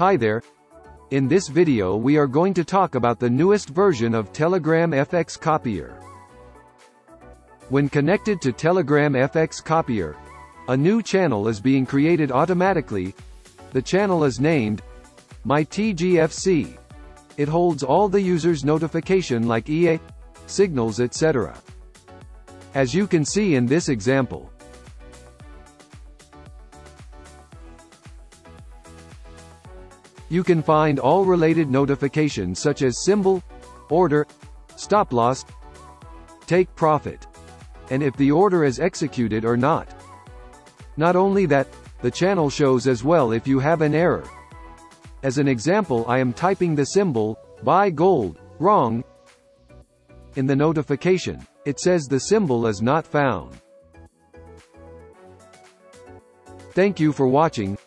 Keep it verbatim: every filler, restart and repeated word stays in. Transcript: Hi there. In this video we are going to talk about the newest version of Telegram F X Copier. When connected to Telegram F X Copier, a new channel is being created automatically. The channel is named My T G F C. It holds all the user's notification like E A, signals et cetera. As you can see in this example, you can find all related notifications such as symbol, order, stop loss, take profit, and if the order is executed or not. Not only that, the channel shows as well if you have an error. As an example, I am typing the symbol, buy gold, wrong. In the notification, it says the symbol is not found. Thank you for watching.